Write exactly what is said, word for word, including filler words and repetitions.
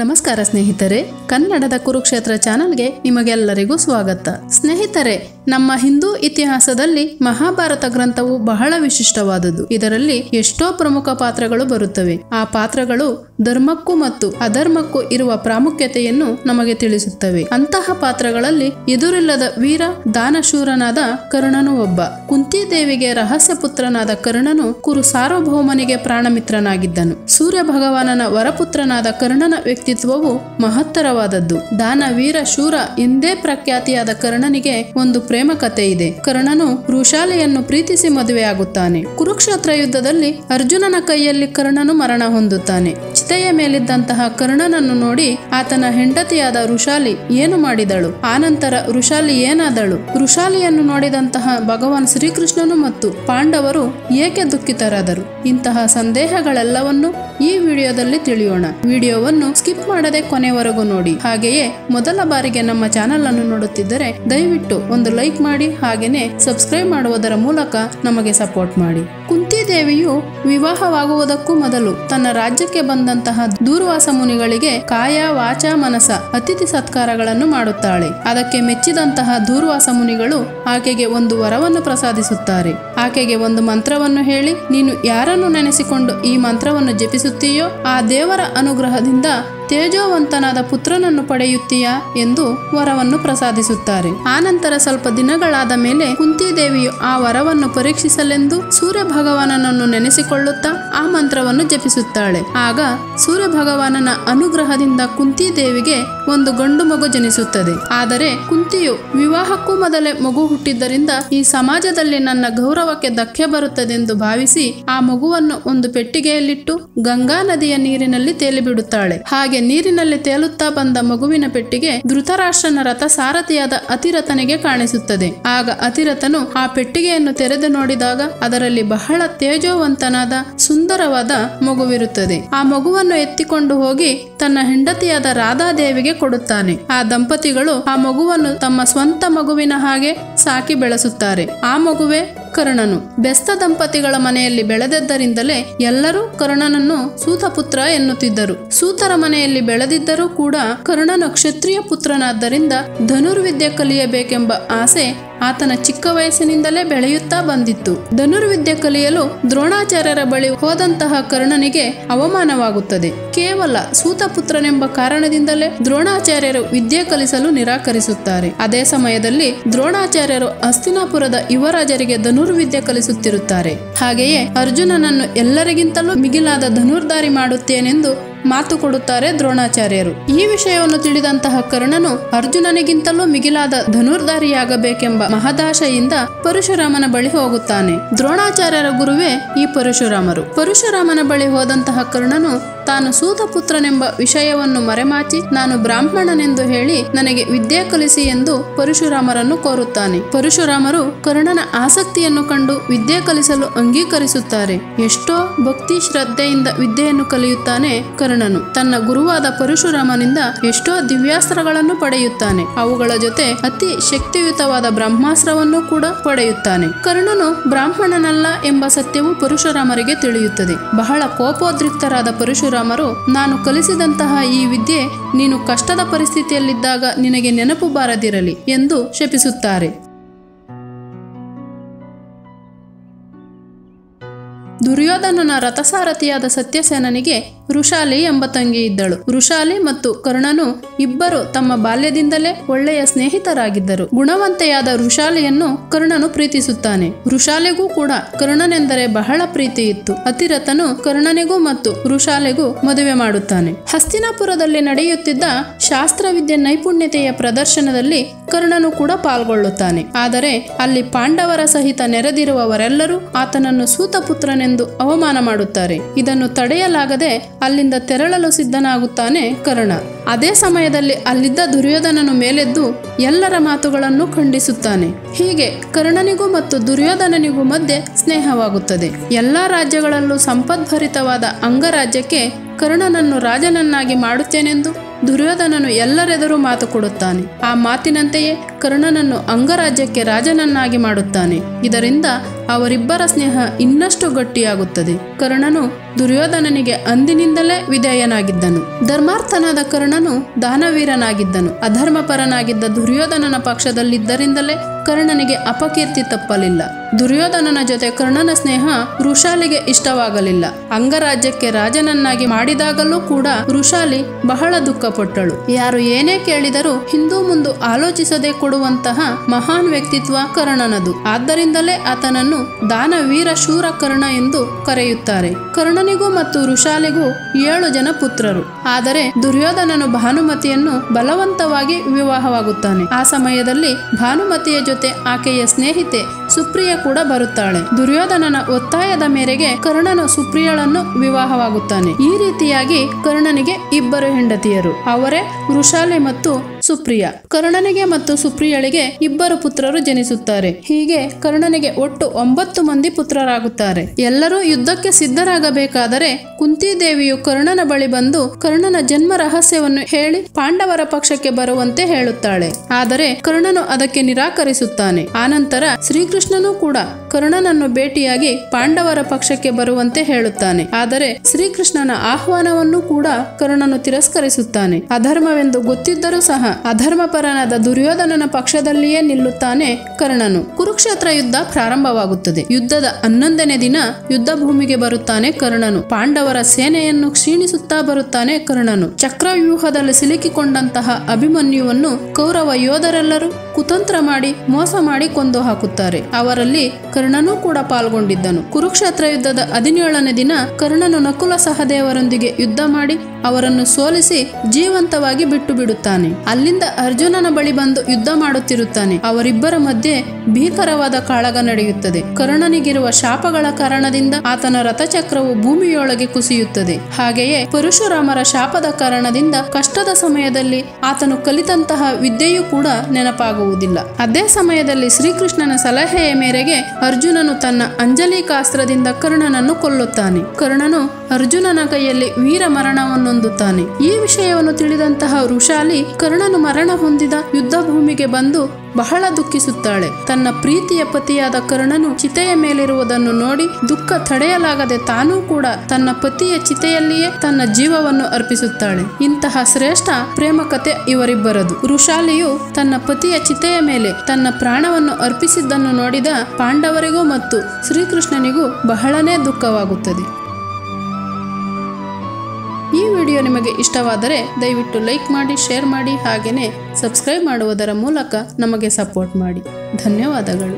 ನಮಸ್ಕಾರ ಸ್ನೇಹಿತರೆ, ಕನ್ನಡದ ಕುರುಕ್ಷೇತ್ರ ಚಾನೆಲ್ಗೆ ನಿಮಗೆಲ್ಲರಿಗೂ ಸ್ವಾಗತ. ಸ್ನೇಹಿತರೆ, ನಮ್ಮ ಹಿಂದೂ ಇತಿಹಾಸದಲ್ಲಿ ಮಹಾಭಾರತ ಗ್ರಂಥವು ಬಹಳ ವಿಶಿಷ್ಟವಾದುದು. ಇದರಲ್ಲಿ ಎಷ್ಟೋ ಪ್ರಮುಖ ಪಾತ್ರಗಳು ಬರುತ್ತವೆ. ಆ ಪಾತ್ರಗಳು ಧರ್ಮಕ್ಕೂ ಮತ್ತು ಅಧರ್ಮಕ್ಕೂ ಇರುವ ಪ್ರಾಮುಖ್ಯತೆಯನ್ನು ನಮಗೆ ತಿಳಿಸುತ್ತವೆ. ಅಂತಹ ಪಾತ್ರಗಳಲ್ಲಿ ಎದುರಿಲ್ಲದ ವೀರ ದಾನಶೂರನಾದ ಕರ್ಣನು ಒಬ್ಬ. ಕುಂತಿದೇವಿಗೆ ರಹಸ್ಯ ಪುತ್ರನಾದ ಕರ್ಣನು ಕುರು ಸಾರ್ವಭೌಮನಿಗೆ ಪ್ರಾಣಮಿತ್ರನಾಗಿದ್ದನು. ಸೂರ್ಯ ಭಗವಾನನ ವರಪುತ್ರನಾದ ಕರ್ಣನ ವ್ಯಕ್ತಿತ್ವವು ಮಹತ್ತರವಾದದ್ದು. ದಾನ ವೀರ ಶೂರ ಎಂದೇ ಪ್ರಖ್ಯಾತಿಯಾದ ಕರ್ಣನಿಗೆ ಒಂದು ಪ್ರೇಮ ಕಥೆ ಇದೆ. ಕರ್ಣನು ವೃಷಾಲೆಯನ್ನು ಪ್ರೀತಿಸಿ ಮದುವೆಯಾಗುತ್ತಾನೆ. ಕುರುಕ್ಷೇತ್ರ ಯುದ್ಧದಲ್ಲಿ ಅರ್ಜುನನ ಕೈಯಲ್ಲಿ ಕರ್ಣನು ಮರಣ ಹೊಂದುತ್ತಾನೆ. ಚಿತೆಯ ಮೇಲಿದ್ದಂತಹ ಕರ್ಣನನ್ನು ನೋಡಿ ಆತನ ಹೆಂಡತಿಯಾದ ವೃಷಾಲಿ ಏನು ಮಾಡಿದಳು, ಆನಂತರ ವೃಷಾಲಿ ಏನಾದಳು, ವೃಷಾಲಿಯನ್ನು ನೋಡಿದಂತಹ ಭಗವಾನ್ ಶ್ರೀಕೃಷ್ಣನು ಮತ್ತು ಪಾಂಡವರು ಏಕೆ ದುಃಖಿತರಾದರು, ಇಂತಹ ಸಂದೇಹಗಳೆಲ್ಲವನ್ನು ಈ ವಿಡಿಯೋದಲ್ಲಿ ತಿಳಿಯೋಣ. ವಿಡಿಯೋವನ್ನು ಸ್ಕಿಪ್ ಮಾಡದೆ ಕೊನೆವರೆಗೂ ನೋಡಿ. ಹಾಗೆಯೇ ಮೊದಲ ಬಾರಿಗೆ ನಮ್ಮ ಚಾನೆಲ್ ಅನ್ನು ನೋಡುತ್ತಿದ್ದರೆ ದಯವಿಟ್ಟು ಒಂದು ಲೈಕ್ ಮಾಡಿ, ಹಾಗೆಯೇ ಸಬ್ಸ್ಕ್ರೈಬ್ ಮಾಡುವುದರ ಮೂಲಕ ನಮಗೆ ಸಪೋರ್ಟ್ ಮಾಡಿ. ಕುಂತಿದೇವಿಯು ವಿವಾಹವಾಗುವುದಕ್ಕೂ ಮೊದಲು ತನ್ನ ರಾಜ್ಯಕ್ಕೆ ಬಂದಂತಹ ದೂರ್ವಾಸ ಮುನಿಗಳಿಗೆ ಕಾಯ ವಾಚ ಮನಸ ಅತಿಥಿ ಸತ್ಕಾರಗಳನ್ನು ಮಾಡುತ್ತಾಳೆ. ಅದಕ್ಕೆ ಮೆಚ್ಚಿದಂತಹ ದೂರ್ವಾಸ ಮುನಿಗಳು ಆಕೆಗೆ ಒಂದು ವರವನ್ನು ಪ್ರಸಾದಿಸುತ್ತಾರೆ. ಆಕೆಗೆ ಒಂದು ಮಂತ್ರವನ್ನು ಹೇಳಿ, ನೀನು ಯಾರನ್ನು ನೆನೆಸಿಕೊಂಡು ಈ ಮಂತ್ರವನ್ನು ಜಪಿಸುತ್ತೀಯೋ ಆ ದೇವರ ಅನುಗ್ರಹದಿಂದ ತೇಜೋವಂತನಾದ ಪುತ್ರನನ್ನು ಪಡೆಯುತ್ತೀಯಾ ಎಂದು ವರವನ್ನು ಪ್ರಸಾದಿಸುತ್ತಾರೆ. ಆನಂತರ ಸ್ವಲ್ಪ ದಿನಗಳಾದ ಮೇಲೆ ಕುಂತಿದೇವಿಯು ಆ ವರವನ್ನು ಪರೀಕ್ಷಿಸಲೆಂದು ಸೂರ್ಯ ಭಗವಾನನನ್ನು ನೆನೆಸಿಕೊಳ್ಳುತ್ತಾ ಆ ಮಂತ್ರವನ್ನು ಜಪಿಸುತ್ತಾಳೆ. ಆಗ ಸೂರ್ಯ ಭಗವಾನನ ಅನುಗ್ರಹದಿಂದ ಕುಂತಿದೇವಿಗೆ ಒಂದು ಗಂಡು ಮಗು ಜನಿಸುತ್ತದೆ. ಆದರೆ ಕುಂತಿಯು ವಿವಾಹಕ್ಕೂ ಮೊದಲೇ ಮಗು ಹುಟ್ಟಿದ್ದರಿಂದ ಈ ಸಮಾಜದಲ್ಲಿ ನನ್ನ ಗೌರವಕ್ಕೆ ಧಕ್ಕೆ ಬರುತ್ತದೆಂದು ಭಾವಿಸಿ ಆ ಮಗುವನ್ನು ಒಂದು ಪೆಟ್ಟಿಗೆಯಲ್ಲಿಟ್ಟು ಗಂಗಾ ನದಿಯ ನೀರಿನಲ್ಲಿ ತೇಲಿಬಿಡುತ್ತಾಳೆ. ಹಾಗೆ ನೀರಿನಲ್ಲಿ ತೇಲುತ್ತಾ ಬಂದ ಮಗುವಿನ ಪೆಟ್ಟಿಗೆ ಧೃತರಾಷ್ಟ್ರನ ರಥ ಸಾರಥಿಯಾದ ಅತಿರಥನಿಗೆ ಕಾಣಿಸುತ್ತದೆ. ಆಗ ಅತಿರಥನು ಆ ಪೆಟ್ಟಿಗೆಯನ್ನು ತೆರೆದು ನೋಡಿದಾಗ ಅದರಲ್ಲಿ ಬಹಳ ತೇಜೋವಂತನಾದ ಸುಂದರವಾದ ಮಗುವಿರುತ್ತದೆ. ಆ ಮಗುವನ್ನು ಎತ್ತಿಕೊಂಡು ಹೋಗಿ ತನ್ನ ಹೆಂಡತಿಯಾದ ರಾಧಾದೇವಿಗೆ ಕೊಡುತ್ತಾನೆ. ಆ ದಂಪತಿಗಳು ಆ ಮಗುವನ್ನು ತಮ್ಮ ಸ್ವಂತ ಮಗುವಿನ ಹಾಗೆ ಸಾಕಿ ಬೆಳೆಸುತ್ತಾರೆ. ಆ ಮಗುವೆ ಕರ್ಣನು. ಬೆಸ್ತ ದಂಪತಿಗಳ ಮನೆಯಲ್ಲಿ ಬೆಳೆದದ್ದರಿಂದಲೇ ಎಲ್ಲರೂ ಕರ್ಣನನ್ನು ಸೂತಪುತ್ರ ಎನ್ನುತ್ತಿದ್ದರು. ಸೂತರ ಮನೆಯಲ್ಲಿ ಬೆಳೆದಿದ್ದರೂ ಕೂಡ ಕರ್ಣನು ಕ್ಷತ್ರಿಯ ಪುತ್ರನಾದ್ದರಿಂದ ಧನುರ್ವಿದ್ಯೆ ಕಲಿಯಬೇಕೆಂಬ ಆಸೆ ಆತನ ಚಿಕ್ಕ ವಯಸ್ಸಿನಿಂದಲೇ ಬೆಳೆಯುತ್ತಾ ಬಂದಿತ್ತು. ಧನುರ್ವಿದ್ಯೆ ಕಲಿಯಲು ದ್ರೋಣಾಚಾರ್ಯರ ಬಳಿ ಹೋದಂತಹ ಕರ್ಣನಿಗೆ ಅವಮಾನವಾಗುತ್ತದೆ. ಕೇವಲ ಸೂತಪುತ್ರನೆಂಬ ಕಾರಣದಿಂದಲೇ ದ್ರೋಣಾಚಾರ್ಯರು ವಿದ್ಯೆ ಕಲಿಸಲು ನಿರಾಕರಿಸುತ್ತಾರೆ. ಅದೇ ಸಮಯದಲ್ಲಿ ದ್ರೋಣಾಚಾರ್ಯರು ಹಸ್ತಿನಾಪುರದ ಯುವರಾಜರಿಗೆ ಧನುರ್ವಿದ್ಯೆ ಕಲಿಸುತ್ತಿರುತ್ತಾರೆ. ಹಾಗೆಯೇ ಅರ್ಜುನನನ್ನು ಎಲ್ಲರಿಗಿಂತಲೂ ಮಿಗಿಲಾದ ಧನುರ್ಧಾರಿ ಮಾಡುತ್ತೇನೆಂದು ಮಾತು ಕೊಡುತ್ತಾರೆ ದ್ರೋಣಾಚಾರ್ಯರು. ಈ ವಿಷಯವನ್ನು ತಿಳಿದಂತಹ ಕರ್ಣನು ಅರ್ಜುನನಿಗಿಂತಲೂ ಮಿಗಿಲಾದ ಧನುರ್ಧಾರಿಯಾಗಬೇಕೆಂಬ ಮಹದಾಶೆಯಿಂದ ಪರಶುರಾಮನ ಬಳಿ ಹೋಗುತ್ತಾನೆ. ದ್ರೋಣಾಚಾರ್ಯರ ಗುರುವೇ ಈ ಪರಶುರಾಮರು. ಪರಶುರಾಮನ ಬಳಿ ಹೋದಂತಹ ಕರ್ಣನು ತಾನು ಸೂತಪುತ್ರನೆಂಬ ವಿಷಯವನ್ನು ಮರೆಮಾಚಿ ನಾನು ಬ್ರಾಹ್ಮಣನೆಂದು ಹೇಳಿ ನನಗೆ ವಿದ್ಯೆ ಕಲಿಸಿ ಎಂದು ಪರಶುರಾಮರನ್ನು ಕೋರುತ್ತಾನೆ. ಪರಶುರಾಮರು ಕರ್ಣನ ಆಸಕ್ತಿಯನ್ನು ಕಂಡು ವಿದ್ಯೆ ಕಲಿಸಲು ಅಂಗೀಕರಿಸುತ್ತಾರೆ. ಎಷ್ಟೋ ಭಕ್ತಿ ಶ್ರದ್ಧೆಯಿಂದ ವಿದ್ಯೆಯನ್ನು ಕಲಿಯುತ್ತಾನೆ ಕರ್ಣನು. ತನ್ನ ಗುರುವಾದ ಪರಶುರಾಮನಿಂದ ಎಷ್ಟೋ ದಿವ್ಯಾಸ್ತ್ರಗಳನ್ನು ಪಡೆಯುತ್ತಾನೆ. ಅವುಗಳ ಜೊತೆ ಅತಿ ಶಕ್ತಿಯುತವಾದ ಬ್ರಹ್ಮಾಸ್ತ್ರವನ್ನು ಕೂಡ ಪಡೆಯುತ್ತಾನೆ. ಕರ್ಣನು ಬ್ರಾಹ್ಮಣನಲ್ಲ ಎಂಬ ಸತ್ಯವು ಪರಶುರಾಮರಿಗೆ ತಿಳಿಯುತ್ತದೆ. ಬಹಳ ಕೋಪೋದ್ರಿಕ್ತರಾದ ಪರಶುರಾಮರು, ನಾನು ಕಲಿಸಿದಂತಹ ಈ ವಿದ್ಯೆ ನೀನು ಕಷ್ಟದ ಪರಿಸ್ಥಿತಿಯಲ್ಲಿದ್ದಾಗ ನಿನಗೆ ನೆನಪು ಬಾರದಿರಲಿ ಎಂದು ಶಪಿಸುತ್ತಾರೆ. ದುರ್ಯೋಧನನ ರಥಸಾರಥಿಯಾದ ಸತ್ಯಸೇನನಿಗೆ ವೃಷಾಲಿ ಎಂಬ ತಂಗಿ ಇದ್ದಳು. ವೃಷಾಲಿ ಮತ್ತು ಕರ್ಣನು ಇಬ್ಬರು ತಮ್ಮ ಬಾಲ್ಯದಿಂದಲೇ ಒಳ್ಳೆಯ ಸ್ನೇಹಿತರಾಗಿದ್ದರು. ಗುಣವಂತೆಯಾದ ವೃಷಾಲಿಯನ್ನು ಕರ್ಣನು ಪ್ರೀತಿಸುತ್ತಾನೆ. ವೃಷಾಲಿಗೂ ಕೂಡ ಕರ್ಣನೆಂದರೆ ಬಹಳ ಪ್ರೀತಿ ಇತ್ತು. ಅತಿರಥನು ಕರ್ಣನಿಗೂ ಮತ್ತು ವೃಷಾಲಿಗೂ ಮದುವೆ ಮಾಡುತ್ತಾನೆ. ಹಸ್ತಿನಾಪುರದಲ್ಲಿ ನಡೆಯುತ್ತಿದ್ದ ಶಾಸ್ತ್ರವಿದ್ಯೆ ನೈಪುಣ್ಯತೆಯ ಪ್ರದರ್ಶನದಲ್ಲಿ ಕರ್ಣನು ಕೂಡ ಪಾಲ್ಗೊಳ್ಳುತ್ತಾನೆ. ಆದರೆ ಅಲ್ಲಿ ಪಾಂಡವರ ಸಹಿತ ನೆರೆದಿರುವವರೆಲ್ಲರೂ ಆತನನ್ನು ಸೂತಪುತ್ರನೆಂದು ಅವಮಾನ ಮಾಡುತ್ತಾರೆ. ಇದನ್ನು ತಡೆಯಲಾಗದೆ ಅಲ್ಲಿಂದ ತೆರಳಲು ಸಿದ್ಧನಾಗುತ್ತಾನೆ ಕರ್ಣ. ಅದೇ ಸಮಯದಲ್ಲಿ ಅಲ್ಲಿದ್ದ ದುರ್ಯೋಧನನು ಮೇಲೆದ್ದು ಎಲ್ಲರ ಮಾತುಗಳನ್ನು ಖಂಡಿಸುತ್ತಾನೆ. ಹೀಗೆ ಕರ್ಣನಿಗೂ ಮತ್ತು ದುರ್ಯೋಧನನಿಗೂ ಮಧ್ಯೆ ಸ್ನೇಹವಾಗುತ್ತದೆ. ಎಲ್ಲಾ ರಾಜ್ಯಗಳಲ್ಲೂ ಸಂಪದ್ಭರಿತವಾದ ಅಂಗರಾಜ್ಯಕ್ಕೆ ಕರ್ಣನನ್ನು ರಾಜನನ್ನಾಗಿ ಮಾಡುತ್ತೇನೆಂದು ದುರ್ಯೋಧನನು ಎಲ್ಲರೆದುರು ಮಾತು ಕೊಡುತ್ತಾನೆ. ಆ ಮಾತಿನಂತೆಯೇ ಕರ್ಣನನ್ನು ಅಂಗರಾಜ್ಯಕ್ಕೆ ರಾಜನನ್ನಾಗಿ ಮಾಡುತ್ತಾನೆ. ಇದರಿಂದ ಅವರಿಬ್ಬರ ಸ್ನೇಹ ಇನ್ನಷ್ಟು ಗಟ್ಟಿಯಾಗುತ್ತದೆ. ಕರ್ಣನು ದುರ್ಯೋಧನನಿಗೆ ಅಂದಿನಿಂದಲೇ ವಿಧೇಯನಾಗಿದ್ದನು. ಧರ್ಮಾರ್ಥನಾದ ಕರ್ಣನು ದಾನವೀರನಾಗಿದ್ದನು. ಅಧರ್ಮಪರನಾಗಿದ್ದ ದುರ್ಯೋಧನನ ಪಕ್ಷದಲ್ಲಿದ್ದರಿಂದಲೇ ಕರ್ಣನಿಗೆ ಅಪಕೀರ್ತಿ ತಪ್ಪಲಿಲ್ಲ. ದುರ್ಯೋಧನನ ಜೊತೆ ಕರ್ಣನ ಸ್ನೇಹ ವೃಷಾಲಿಗೆ ಇಷ್ಟವಾಗಲಿಲ್ಲ. ಅಂಗರಾಜ್ಯಕ್ಕೆ ರಾಜನನ್ನಾಗಿ ಮಾಡಿದಾಗಲೂ ಕೂಡ ವೃಷಾಲಿ ಬಹಳ ದುಃಖಪಟ್ಟಳು. ಯಾರು ಏನೇ ಕೇಳಿದರೂ ಹಿಂದೂ ಮುಂದೆ ಆಲೋಚಿಸದೆ ಕೊಡುವಂತಹ ಮಹಾನ್ ವ್ಯಕ್ತಿತ್ವ ಕರ್ಣನದು. ಆದ್ದರಿಂದಲೇ ಆತನನ್ನು ದಾನವೀರ ಶೂರ ಕರ್ಣ ಎಂದು ಕರೆಯುತ್ತಾರೆ. ಕರ್ಣನಿಗೂ ಮತ್ತು ವೃಷಾಲಿಗೂ ಏಳು ಜನ ಪುತ್ರರು. ಆದರೆ ದುರ್ಯೋಧನನು ಭಾನುಮತಿಯನ್ನು ಬಲವಂತವಾಗಿ ವಿವಾಹವಾಗುತ್ತಾನೆ. ಆ ಸಮಯದಲ್ಲಿ ಭಾನುಮತಿಯ ಜೊತೆ ಆಕೆಯ ಸ್ನೇಹಿತೆ ಸುಪ್ರಿಯ ಕೂಡ ಬರುತ್ತಾಳೆ. ದುರ್ಯೋಧನನ ಒತ್ತಾಯದ ಮೇರೆಗೆ ಕರ್ಣನು ಸುಪ್ರಿಯಳನ್ನು ವಿವಾಹವಾಗುತ್ತಾನೆ. ಈ ರೀತಿಯಾಗಿ ಕರ್ಣನಿಗೆ ಇಬ್ಬರು ಹೆಂಡತಿಯರು, ಅವರೇ ವೃಷಾಲಿ ಮತ್ತು ಸುಪ್ರಿಯ. ಕರ್ಣನಿಗೆ ಮತ್ತು ಸುಪ್ರಿಯಳಿಗೆ ಇಬ್ಬರು ಪುತ್ರರು ಜನಿಸುತ್ತಾರೆ. ಹೀಗೆ ಕರ್ಣನಿಗೆ ಒಟ್ಟು ಒಂಬತ್ತು ಮಂದಿ ಪುತ್ರರಾಗುತ್ತಾರೆ. ಎಲ್ಲರೂ ಯುದ್ಧಕ್ಕೆ ಸಿದ್ಧರಾಗಬೇಕಾದರೆ ಕುಂತಿದೇವಿಯು ಕರ್ಣನ ಬಳಿ ಬಂದು ಕರ್ಣನ ಜನ್ಮ ರಹಸ್ಯವನ್ನು ಹೇಳಿ ಪಾಂಡವರ ಪಕ್ಷಕ್ಕೆ ಬರುವಂತೆ ಹೇಳುತ್ತಾಳೆ. ಆದರೆ ಕರ್ಣನು ಅದಕ್ಕೆ ನಿರಾಕರಿಸುತ್ತಾನೆ. ಆನಂತರ ಶ್ರೀಕೃಷ್ಣನೂ ಕೂಡ ಕರ್ಣನನ್ನು ಭೇಟಿಯಾಗಿ ಪಾಂಡವರ ಪಕ್ಷಕ್ಕೆ ಬರುವಂತೆ ಹೇಳುತ್ತಾನೆ. ಆದರೆ ಶ್ರೀಕೃಷ್ಣನ ಆಹ್ವಾನವನ್ನು ಕೂಡ ಕರ್ಣನು ತಿರಸ್ಕರಿಸುತ್ತಾನೆ. ಅಧರ್ಮವೆಂದು ಗೊತ್ತಿದ್ದರೂ ಸಹ ಅಧರ್ಮಪರನಾದ ದುರ್ಯೋಧನನ ಪಕ್ಷದಲ್ಲಿಯೇ ನಿಲ್ಲುತ್ತಾನೆ ಕರ್ಣನು. ಕುರುಕ್ಷೇತ್ರ ಯುದ್ಧ ಪ್ರಾರಂಭವಾಗುತ್ತದೆ. ಯುದ್ಧದ ಹನ್ನೊಂದನೇ ದಿನ ಯುದ್ಧ ಭೂಮಿಗೆ ಬರುತ್ತಾನೆ ಕರ್ಣನು. ಪಾಂಡವರ ಸೇನೆಯನ್ನು ಕ್ಷೀಣಿಸುತ್ತಾ ಬರುತ್ತಾನೆ ಕರ್ಣನು. ಚಕ್ರವ್ಯೂಹದಲ್ಲಿ ಸಿಲುಕಿಕೊಂಡಂತಹ ಅಭಿಮನ್ಯುವನ್ನು ಕೌರವ ಯೋಧರೆಲ್ಲರೂ ಕುತಂತ್ರ ಮಾಡಿ ಮೋಸ ಮಾಡಿ ಕೊಂದು ಹಾಕುತ್ತಾರೆ. ಅವರಲ್ಲಿ ಕರ್ಣನೂ ಕೂಡ ಪಾಲ್ಗೊಂಡಿದ್ದನು. ಕುರುಕ್ಷೇತ್ರ ಯುದ್ಧದ ಹದಿನೇಳನೇ ದಿನ ಕರ್ಣನು ನಕುಲ ಸಹದೇವರೊಂದಿಗೆ ಯುದ್ಧ ಮಾಡಿ ಅವರನ್ನು ಸೋಲಿಸಿ ಜೀವಂತವಾಗಿ ಬಿಟ್ಟು ಬಿಡುತ್ತಾನೆ. ಅಲ್ಲಿಂದ ಅರ್ಜುನನ ಬಳಿ ಬಂದು ಯುದ್ಧ ಮಾಡುತ್ತಿರುತ್ತಾನೆ. ಅವರಿಬ್ಬರ ಮಧ್ಯೆ ಭೀಕರವಾದ ಕಾಳಗ ನಡೆಯುತ್ತದೆ. ಕರ್ಣನಿಗಿರುವ ಶಾಪಗಳ ಕಾರಣದಿಂದ ಆತನ ರಥಚಕ್ರವು ಭೂಮಿಯೊಳಗೆ ಕುಸಿಯುತ್ತದೆ. ಹಾಗೆಯೇ ಪರಶುರಾಮರ ಶಾಪದ ಕಾರಣದಿಂದ ಕಷ್ಟದ ಸಮಯದಲ್ಲಿ ಆತನು ಕಲಿತಂತಹ ವಿದ್ಯೆಯೂ ಕೂಡ ನೆನಪಾಗುವುದಿಲ್ಲ. ಅದೇ ಸಮಯದಲ್ಲಿ ಶ್ರೀಕೃಷ್ಣನ ಸಲಹೆಯ ಮೇರೆಗೆ ಅರ್ಜುನನು ತನ್ನ ಅಂಜಲಿಕಾಸ್ತ್ರದಿಂದ ಕರ್ಣನನ್ನು ಕೊಲ್ಲುತ್ತಾನೆ. ಕರ್ಣನು ಅರ್ಜುನನ ಕೈಯಲ್ಲಿ ವೀರ ಮರಣವನ್ನೊಂದುತ್ತಾನೆ. ಈ ವಿಷಯವನ್ನು ತಿಳಿದಂತಹ ವೃಷಾಲಿ ಕರ್ಣನು ಮರಣ ಹೊಂದಿದ ಯುದ್ಧ ಭೂಮಿಗೆ ಬಂದು ಬಹಳ ದುಃಖಿಸುತ್ತಾಳೆ. ತನ್ನ ಪ್ರೀತಿಯ ಪತಿಯಾದ ಕರ್ಣನು ಚಿತೆಯ ಮೇಲಿರುವುದನ್ನು ನೋಡಿ ದುಃಖ ತಡೆಯಲಾಗದೆ ತಾನೂ ಕೂಡ ತನ್ನ ಪತಿಯ ಚಿತೆಯಲ್ಲಿಯೇ ತನ್ನ ಜೀವವನ್ನು ಅರ್ಪಿಸುತ್ತಾಳೆ. ಇಂತಹ ಶ್ರೇಷ್ಠ ಪ್ರೇಮ ಕಥೆ ಇವರಿಬ್ಬರದು. ವೃಷಾಲಿಯು ತನ್ನ ಪತಿಯ ಚಿತೆಯ ಮೇಲೆ ತನ್ನ ಪ್ರಾಣವನ್ನು ಅರ್ಪಿಸಿದ್ದನ್ನು ನೋಡಿದ ಪಾಂಡವರಿಗೂ ಮತ್ತು ಶ್ರೀಕೃಷ್ಣನಿಗೂ ಬಹಳನೇ ದುಃಖವಾಗುತ್ತದೆ. ಈ ವಿಡಿಯೋ ನಿಮಗೆ ಇಷ್ಟವಾದರೆ ದಯವಿಟ್ಟು ಲೈಕ್ ಮಾಡಿ, ಶೇರ್ ಮಾಡಿ, ಹಾಗೆಯೇ ಸಬ್ಸ್ಕ್ರೈಬ್ ಮಾಡುವುದರ ಮೂಲಕ ನಮಗೆ ಸಪೋರ್ಟ್ ಮಾಡಿ. ಧನ್ಯವಾದಗಳು.